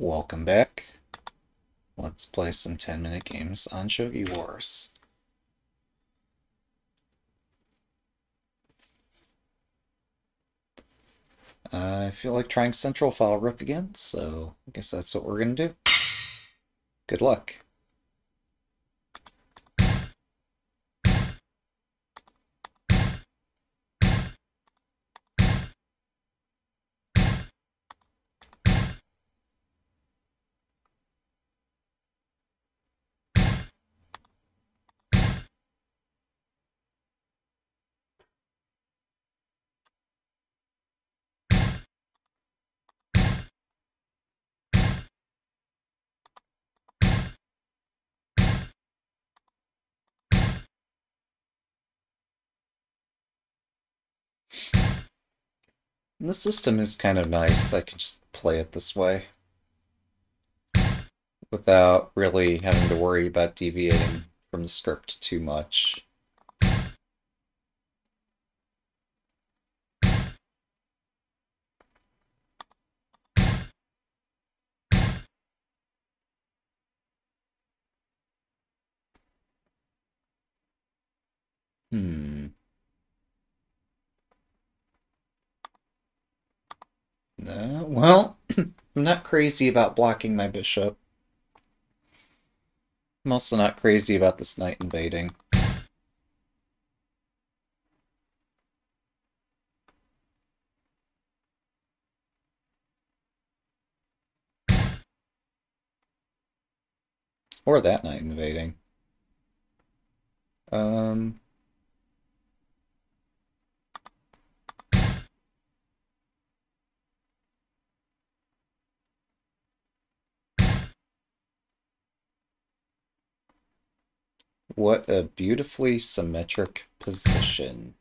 Welcome back. Let's play some 10-minute games on Shogi Wars. I feel like trying Central File Rook again, so I guess that's what we're going to do. Good luck. And the system is kind of nice. I can just play it this way without really having to worry about deviating from the script too much. Well, I'm not crazy about blocking my bishop. I'm also not crazy about this knight invading. Or that knight invading. What a beautifully symmetric position.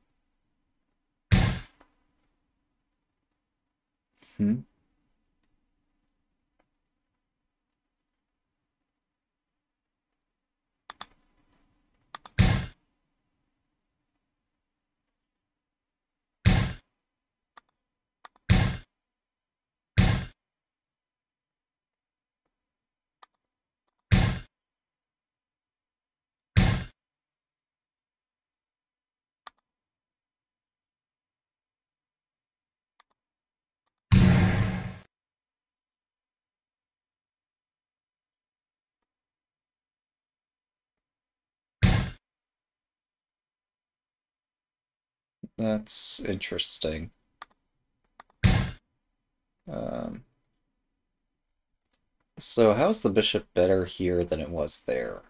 That's interesting. So how's the bishop better here than it was there?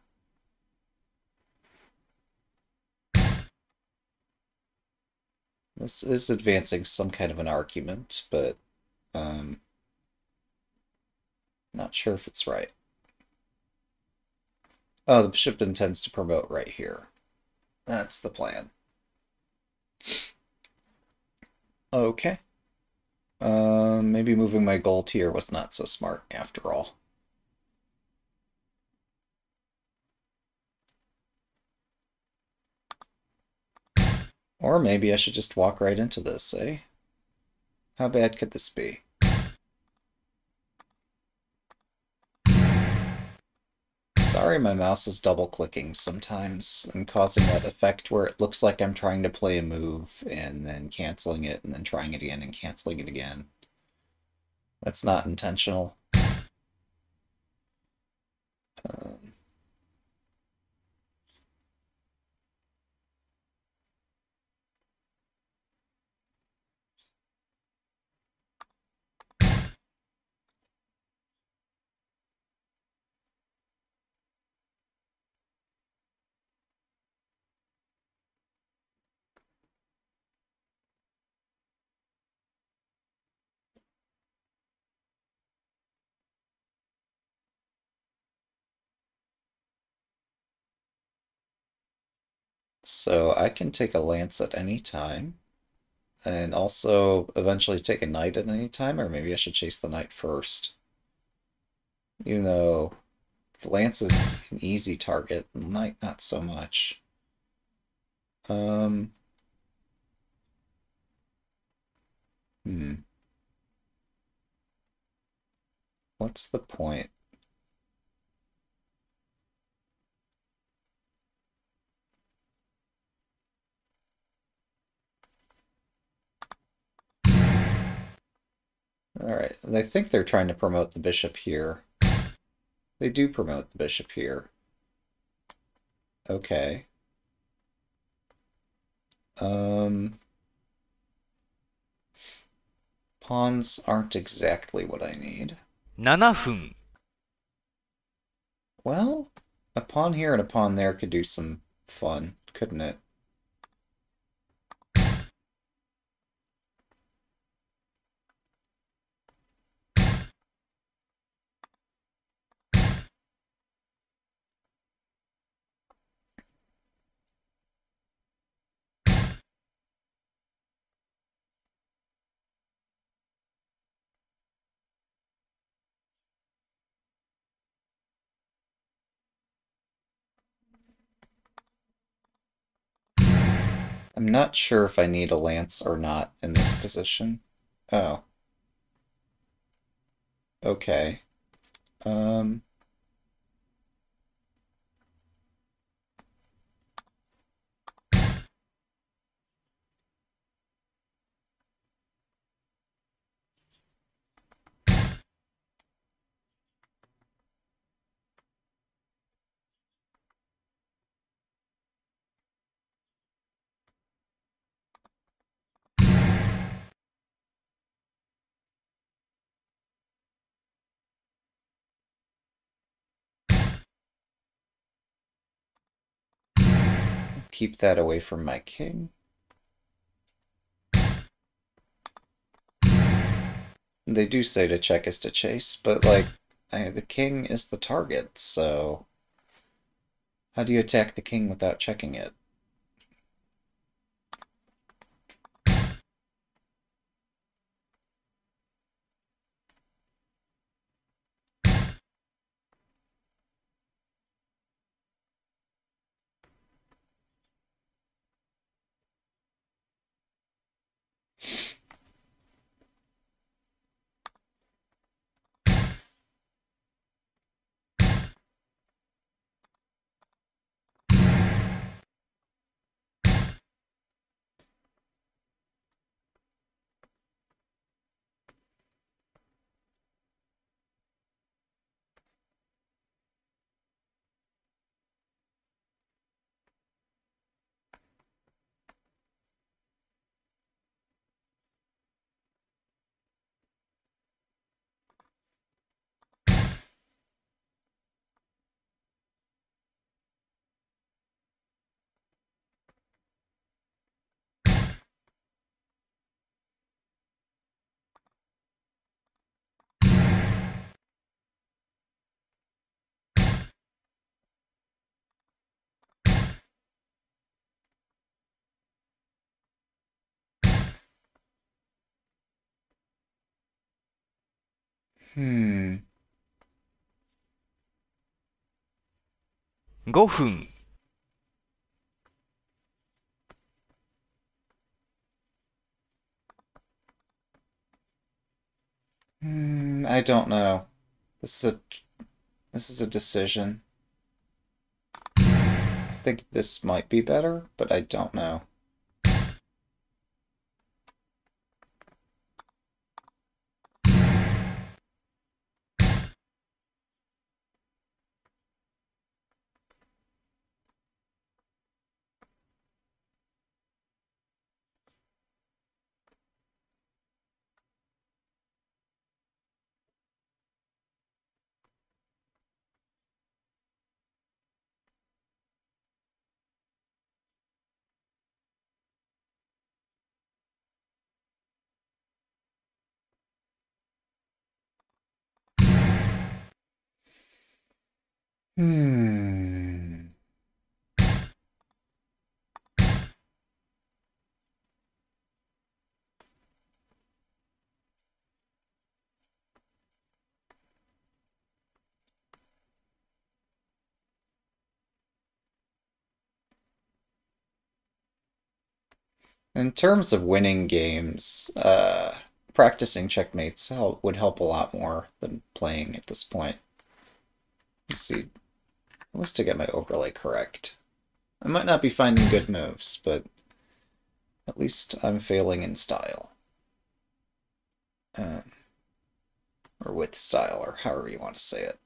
This is advancing some kind of an argument, but not sure if it's right. Oh, the bishop intends to promote right here. That's the plan. Okay. Maybe moving my gold here was not so smart after all. Or maybe I should just walk right into this, eh? How bad could this be? Sorry, my mouse is double-clicking sometimes and causing that effect where it looks like I'm trying to play a move and then canceling it and then trying it again and canceling it again. That's not intentional. So I can take a lance at any time, and also eventually take a knight at any time, or maybe I should chase the knight first. Even though the lance is an easy target, the knight not so much. What's the point? Alright, and I think they're trying to promote the bishop here. They do promote the bishop here. Okay. Pawns aren't exactly what I need. 7分. Well, a pawn here and a pawn there could do some fun, couldn't it? I'm not sure if I need a lance or not in this position. Oh. Okay. Keep that away from my king. They do say to check is to chase, but like, the king is the target, so how do you attack the king without checking it? Hmm. 5分. I don't know. This is a decision. I think this might be better, but I don't know. In terms of winning games, practicing checkmates would help a lot more than playing at this point. Let's see. I was to get my overlay correct. I might not be finding good moves, but at least I'm failing in style. Or with style, or however you want to say it.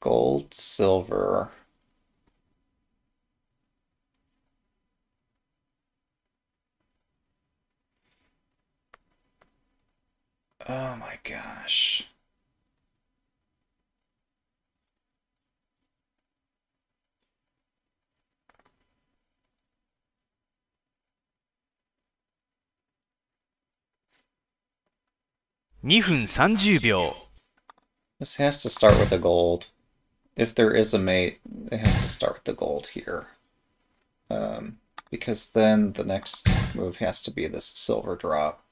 Gold, silver. Oh my gosh. This has to start with the gold. If there is a mate, it has to start with the gold here. Because then the next move has to be this silver drop.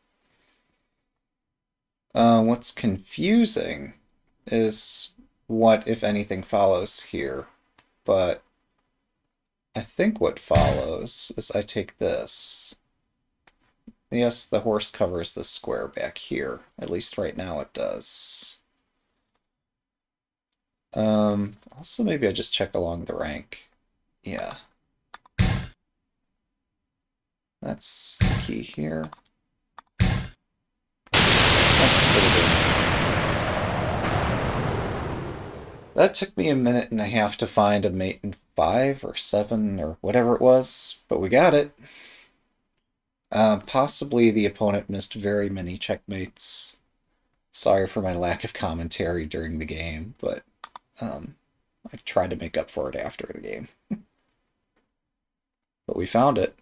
What's confusing is what, if anything, follows here. But I think what follows is I take this. Yes, the horse covers the square back here. At least right now it does. Also, maybe I just check along the rank. Yeah. That's the key here. That's pretty good. That took me a minute and a half to find a mate in 5 or 7 or whatever it was, but we got it. Possibly the opponent missed very many checkmates. Sorry for my lack of commentary during the game, but I tried to make up for it after the game. But we found it.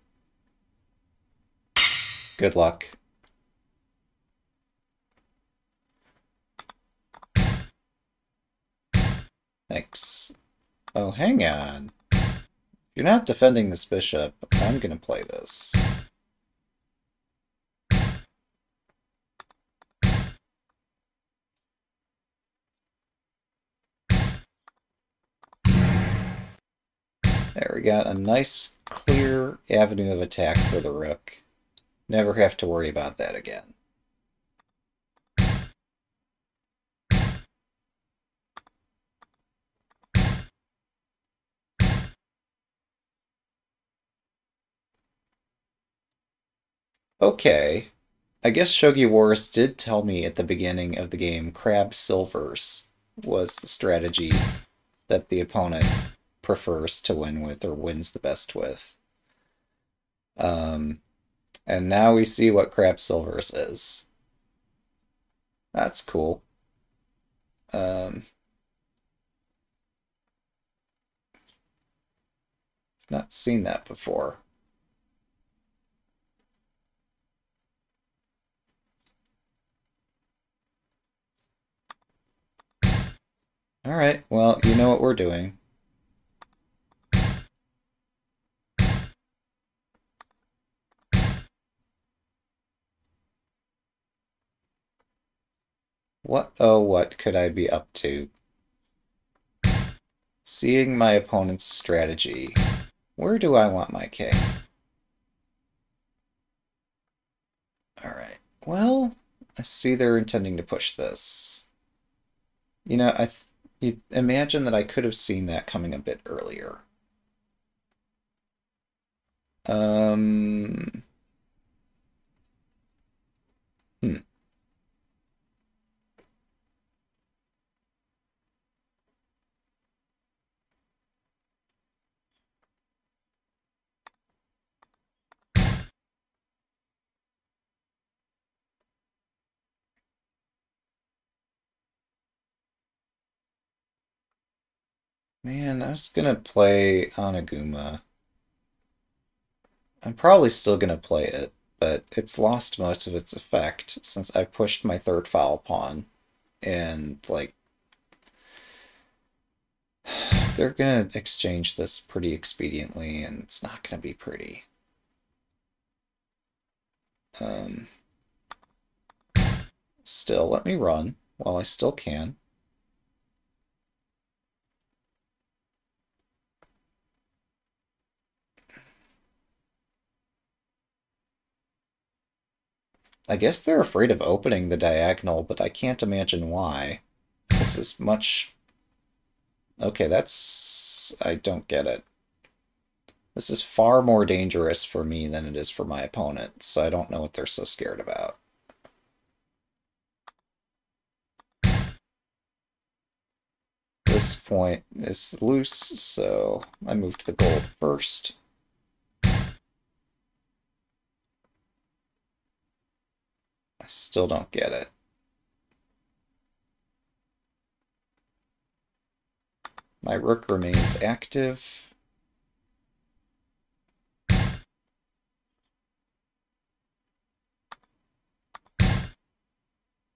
Good luck. Thanks. Oh, hang on. If you're not defending this bishop, I'm gonna play this. There, we got a nice, clear avenue of attack for the rook. Never have to worry about that again. Okay, I guess Shogi Wars did tell me at the beginning of the game Crab Silvers was the strategy that the opponent prefers to win with, or wins the best with. And now we see what Crab Silvers is. That's cool. Not seen that before. All right, well, you know what we're doing. What, oh, what could I be up to? Seeing my opponent's strategy. Where do I want my king? Well, I see they're intending to push this. You know, you imagine that I could have seen that coming a bit earlier. Man, I'm just gonna play Anaguma. I'm probably still gonna play it, but it's lost most of its effect since I pushed my third foul pawn. And, like, they're gonna exchange this pretty expediently, and it's not gonna be pretty. Still, let me run while I still can. I guess they're afraid of opening the diagonal, but I can't imagine why. This is much... Okay, that's... I don't get it. This is far more dangerous for me than it is for my opponent, so I don't know what they're so scared about. This point is loose, so I moved the gold first. Still don't get it. My rook remains active.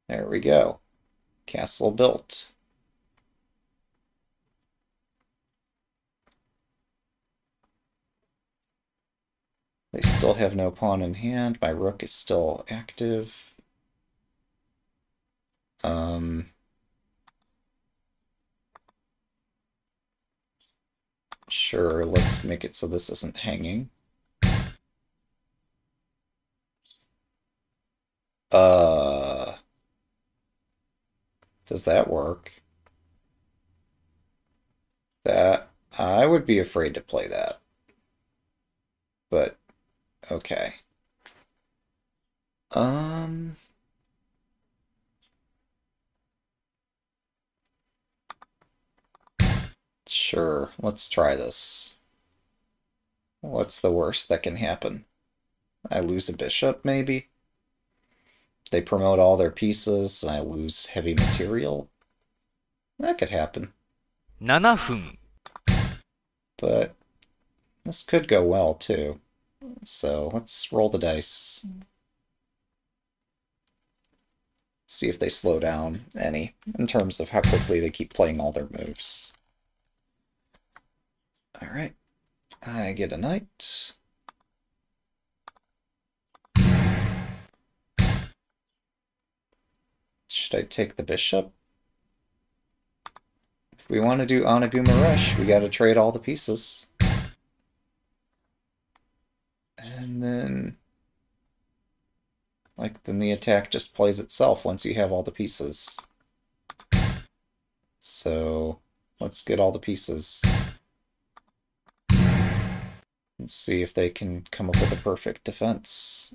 There we go. Castle built. They still have no pawn in hand. My rook is still active. Sure, let's make it so this isn't hanging. Does that work? That, I would be afraid to play that. But, okay. Sure, let's try this. What's the worst that can happen? I lose a bishop, maybe? They promote all their pieces, and I lose heavy material? That could happen. 7分. But this could go well, too. So let's roll the dice. See if they slow down any, in terms of how quickly they keep playing all their moves. Alright, I get a knight. Should I take the bishop? If we want to do Anaguma Rush, we gotta trade all the pieces. And then... Like, then the attack just plays itself once you have all the pieces. So, let's get all the pieces. And see if they can come up with a perfect defense.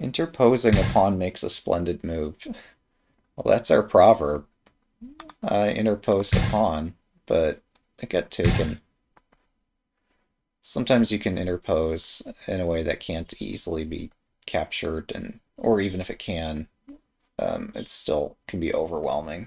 Interposing a pawn makes a splendid move. Well, that's our proverb. I interposed a pawn, but it got taken. Sometimes you can interpose in a way that can't easily be captured, and or even if it can, it still can be overwhelming.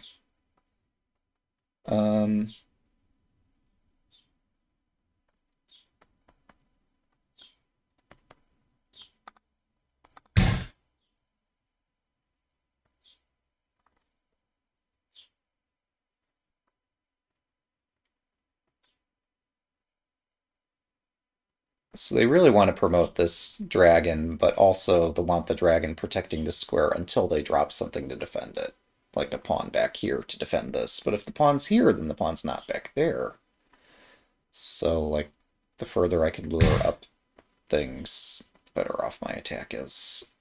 So they really want to promote this dragon, but also they want the dragon protecting the square until they drop something to defend it. Like a pawn back here to defend this. But if the pawn's here, then the pawn's not back there. So, like, the further I can lure up things, the better off my attack is.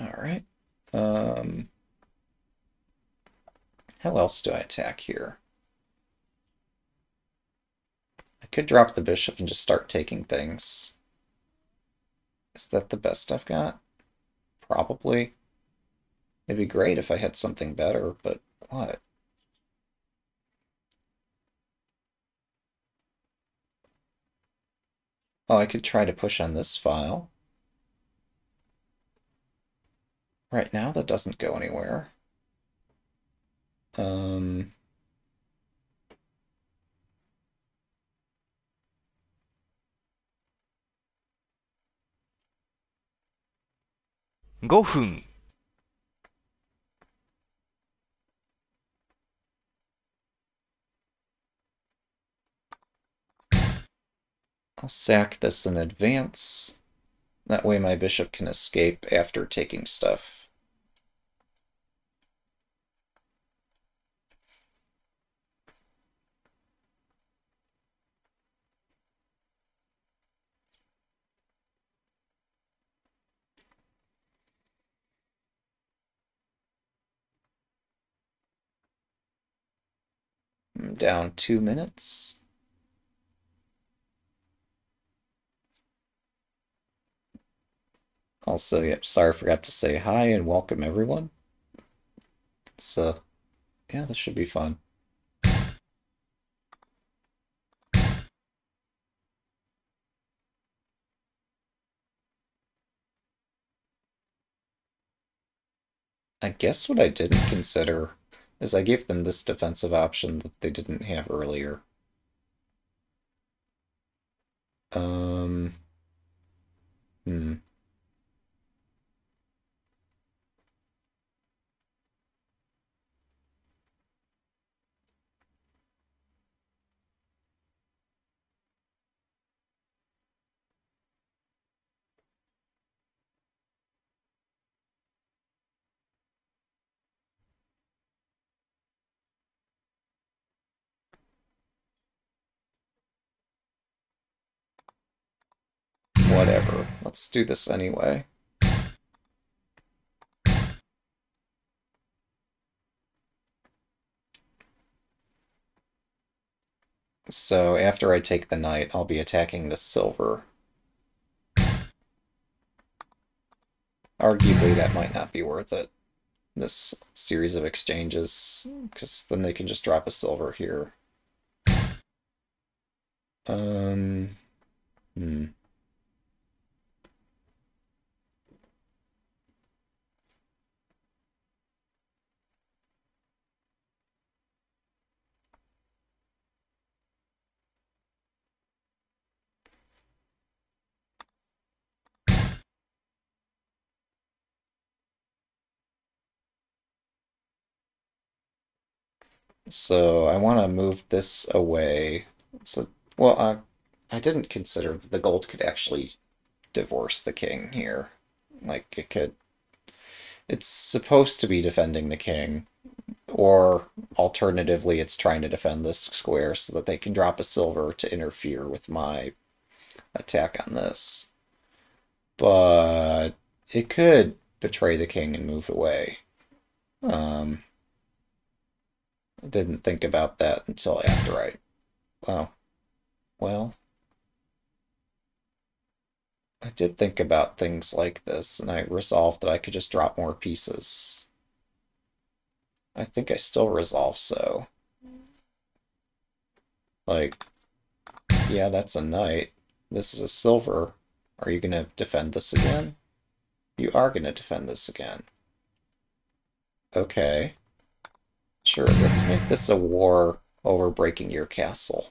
Alright. How else do I attack here? I could drop the bishop and just start taking things. Is that the best I've got? Probably. It'd be great if I had something better, but what? Oh, I could try to push on this file. Right now, that doesn't go anywhere. I'll sack this in advance. That way my bishop can escape after taking stuff. I'm down 2 minutes. Also, yep, sorry I forgot to say hi and welcome everyone. So, yeah, this should be fun. I guess what I didn't consider is I gave them this defensive option that they didn't have earlier. Whatever. Let's do this anyway. So after I take the knight, I'll be attacking the silver. Arguably, that might not be worth it, this series of exchanges, because then they can just drop a silver here. So I want to move this away. So, well, I didn't consider that the gold could actually divorce the king here. Like, it could... It's supposed to be defending the king, or alternatively, it's trying to defend this square so that they can drop a silver to interfere with my attack on this. But it could betray the king and move away. I didn't think about that until after I... Wow. Well, I did think about things like this, and I resolved that I could just drop more pieces. I think I still resolve so. Like, yeah, that's a knight. This is a silver. Are you going to defend this again? You are going to defend this again. Okay. Sure, let's make this a war over breaking your castle.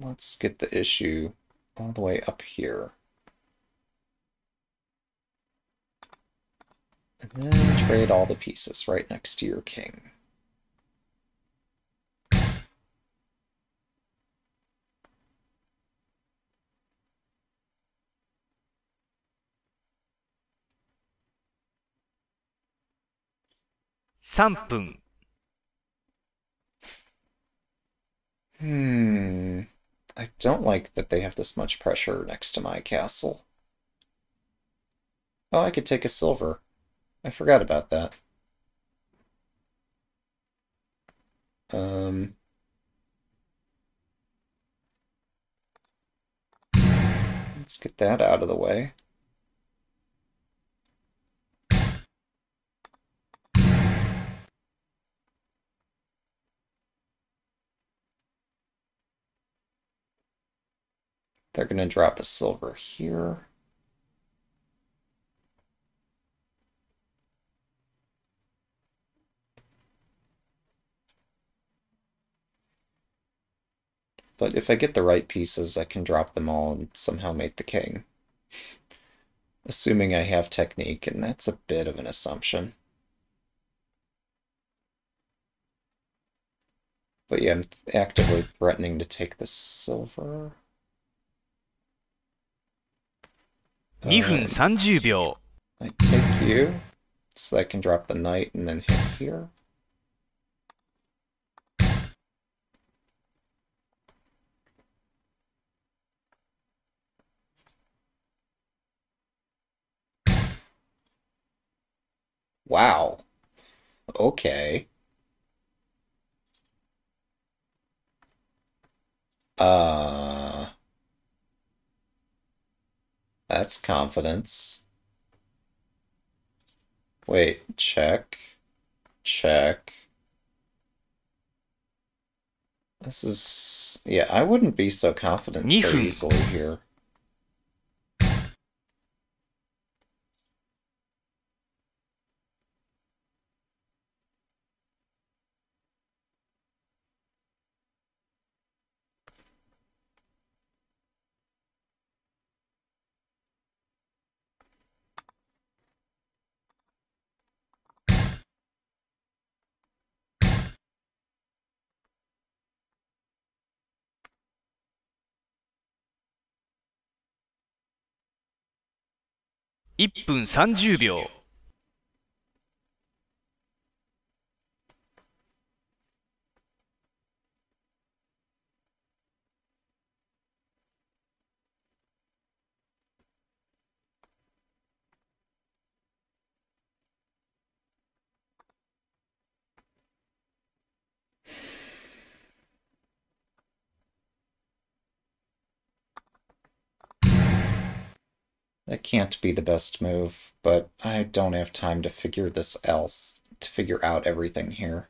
Let's get the issue all the way up here. And then trade all the pieces right next to your king. 3分。I don't like that they have this much pressure next to my castle. Oh, I could take a silver. I forgot about that. Let's get that out of the way. They're going to drop a silver here. But if I get the right pieces, I can drop them all and somehow make the king. Assuming I have technique, and that's a bit of an assumption. But yeah, I'm actively threatening to take the silver. 2分30秒. I take you, so I can drop the knight and then hit here. Wow. Okay. That's confidence. Wait, check. Check. This is... yeah, I wouldn't be so confident so easily here. That can't be the best move, but I don't have time to figure this else, to figure out everything here.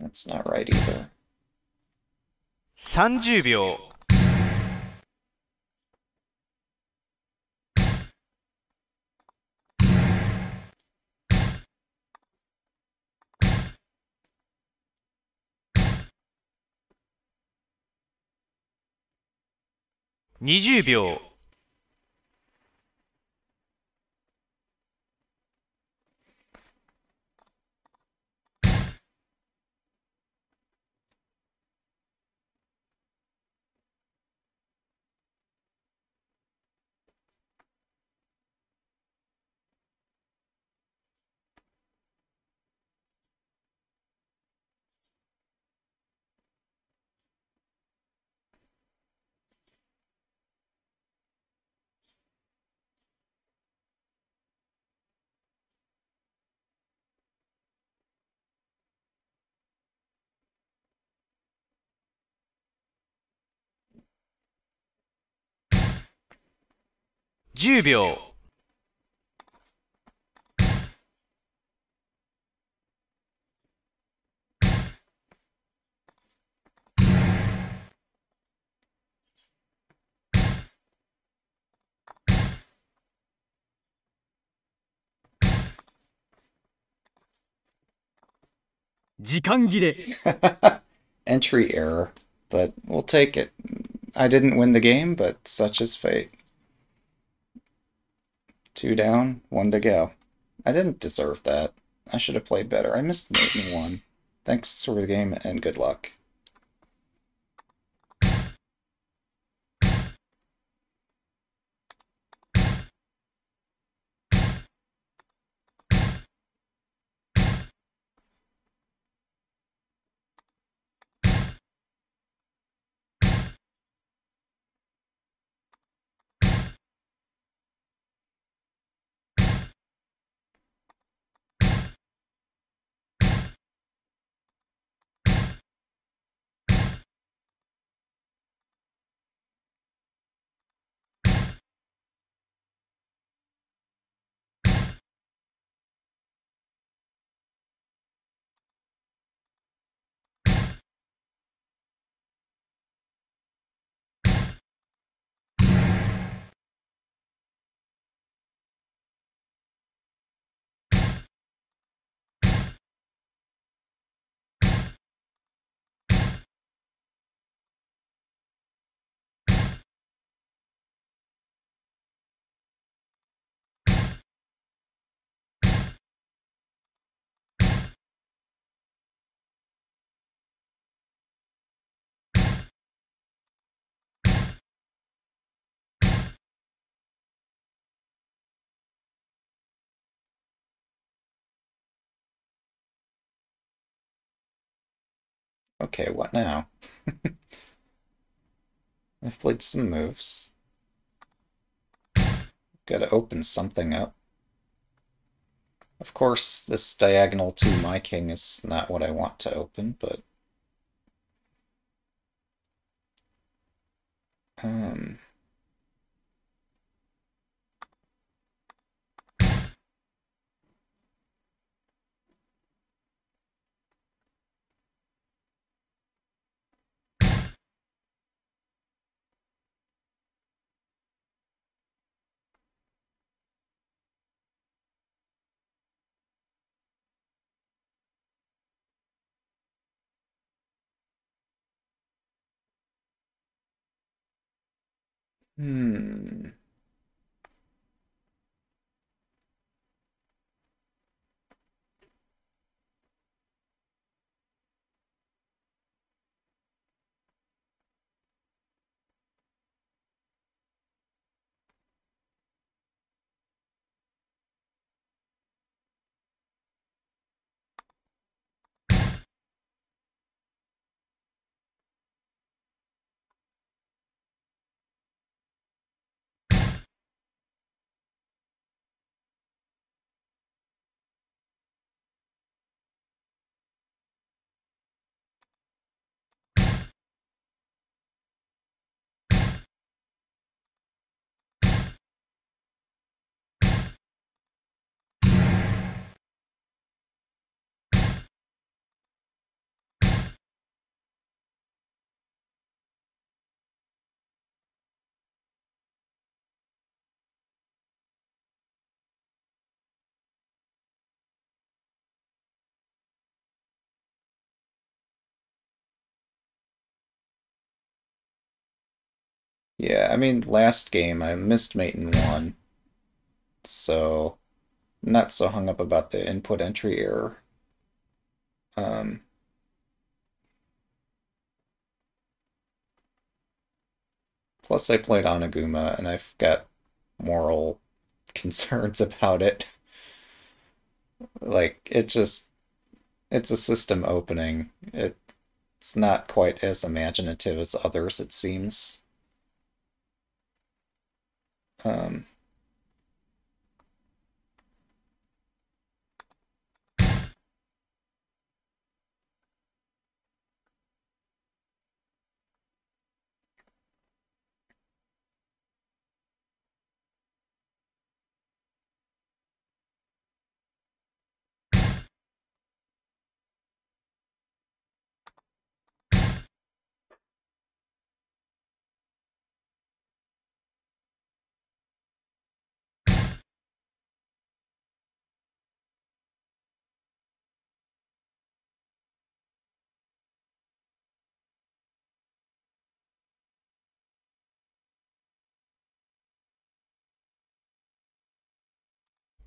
That's not right either. 30秒. 10秒。時間切れ。Entry error, but we'll take it. I didn't win the game, but such is fate. 2 down, 1 to go. I didn't deserve that. I should have played better. I missed making one. Thanks for the game and good luck. Okay, what now? I've played some moves. Gotta open something up. Of course, this diagonal to my king is not what I want to open, but... Yeah, I mean, last game I missed mate in 1, so I'm not so hung up about the input entry error. Plus I played Anaguma, and I've got moral concerns about it. Like, it's a system opening. It's not quite as imaginative as others, it seems.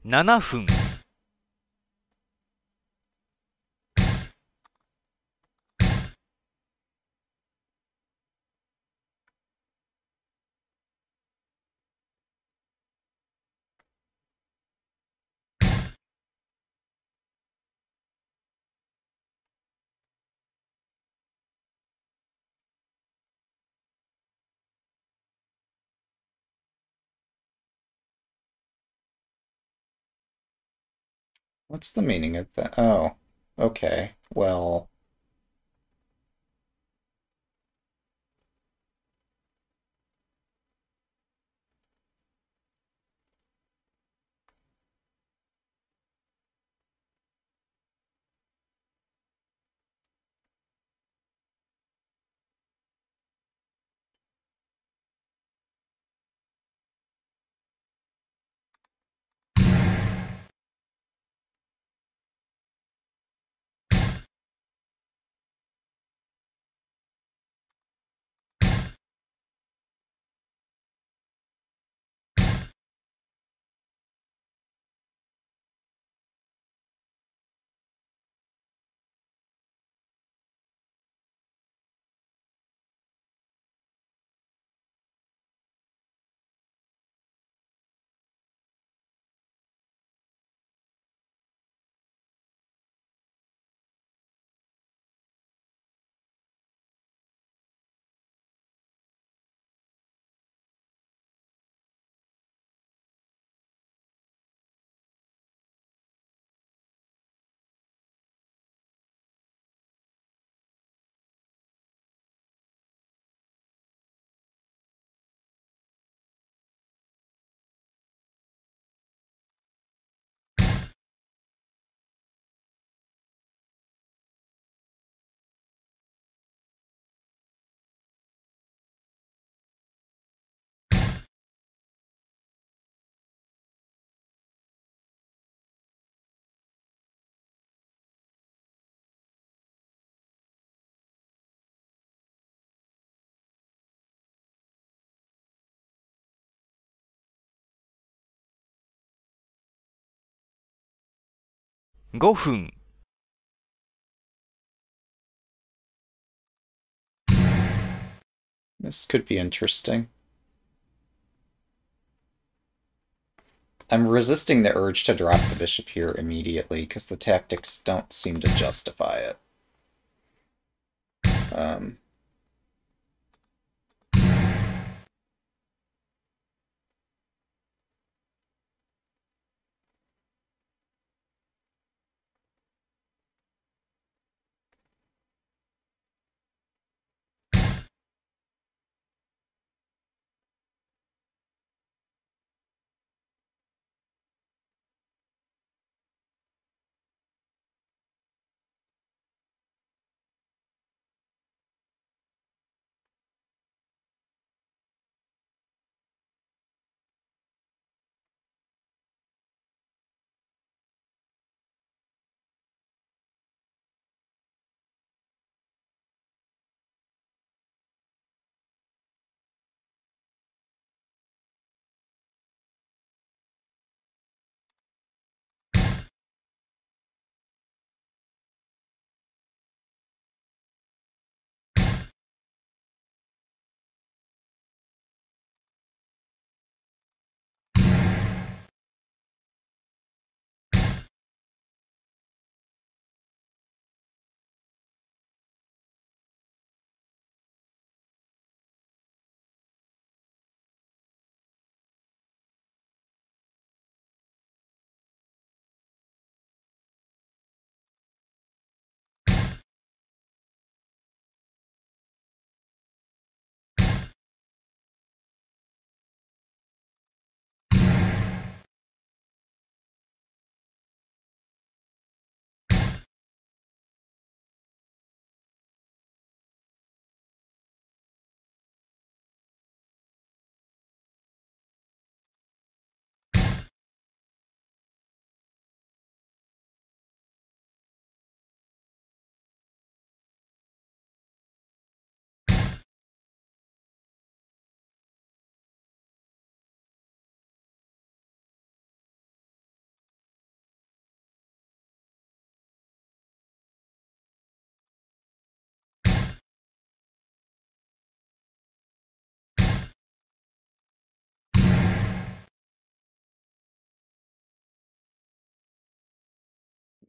7分What's the meaning of that? Oh, okay. Well,5分This could be interesting. I'm resisting the urge to drop the bishop here immediately, because the tactics don't seem to justify it.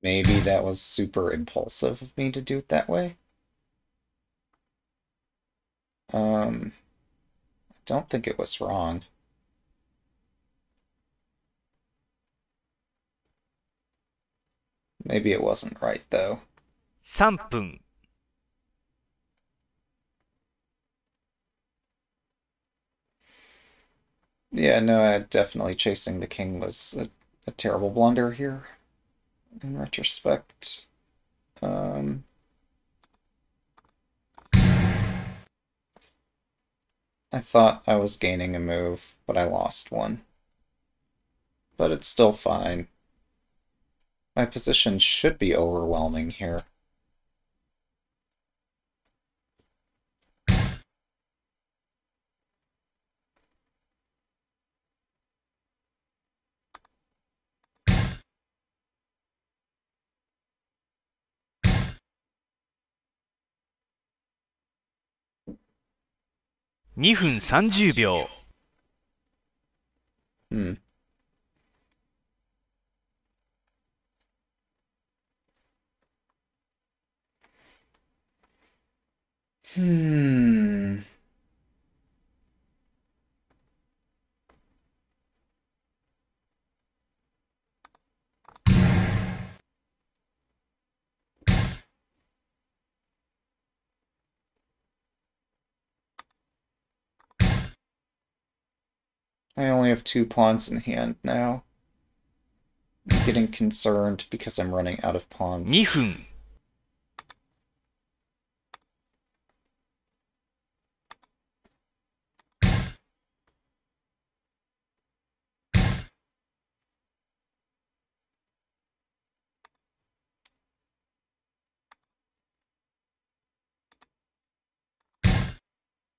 Maybe that was super impulsive of me to do it that way. I don't think it was wrong. Maybe it wasn't right, though. 3分. Yeah, no, definitely chasing the king was a terrible blunder here, in retrospect. I thought I was gaining a move, but I lost one. But it's still fine. My position should be overwhelming here. I only have 2 pawns in hand now. I'm getting concerned because I'm running out of pawns. 2分.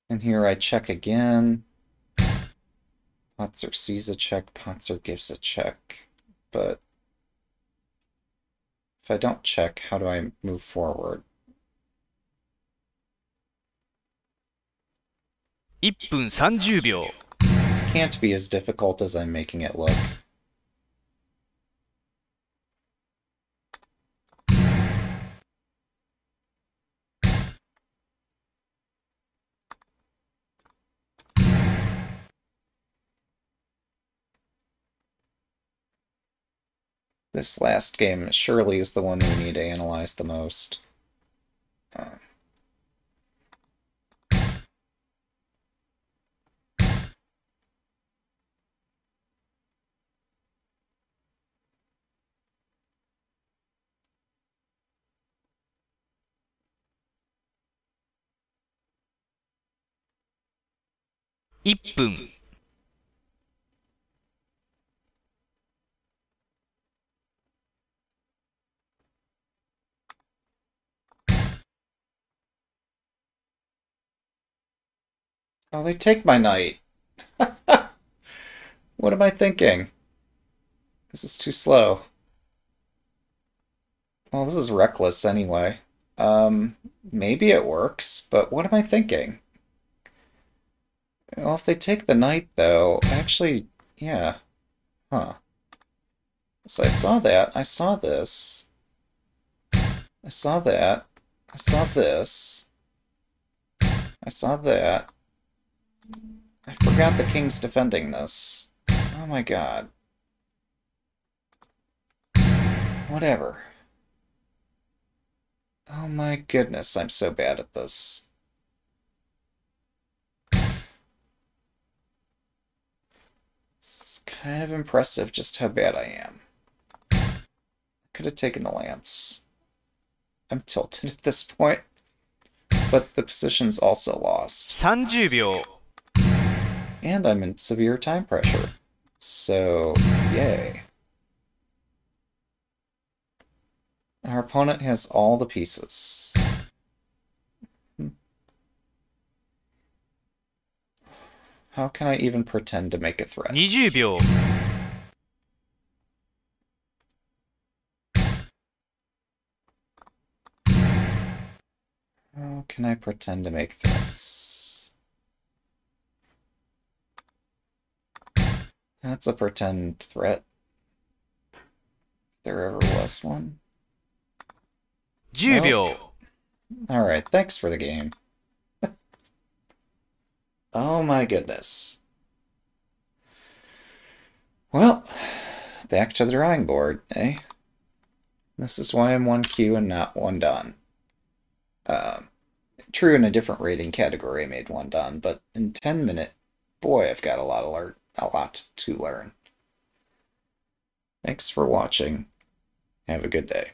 And here I check again. Potzer sees a check, Potzer gives a check, but if I don't check, how do I move forward? 1分30秒. This can't be as difficult as I'm making it look. This last game surely is the one we need to analyze the most. Oh, they take my knight. What am I thinking? This is too slow. Well, this is reckless anyway. Maybe it works, but what am I thinking? Well, if they take the knight, though, actually, yeah. Huh. So I saw that. I saw this. I saw that. I saw this. I saw that. I forgot the king's defending this. Oh my god. Whatever. Oh my goodness, I'm so bad at this. It's kind of impressive just how bad I am. I could have taken the lance. I'm tilted at this point. But the position's also lost. 30秒. And I'm in severe time pressure. So, yay. Our opponent has all the pieces. How can I even pretend to make a threat? 20秒. How can I pretend to make threats? That's a pretend threat. If there ever was one. 10秒。Alright, thanks for the game. Oh my goodness. Well, back to the drawing board, eh? This is why I'm 1Q and not 1-Don. True, in a different rating category I made 1-Don, but in 10-minute, boy, I've got a lot to learn. Thanks for watching. Have a good day.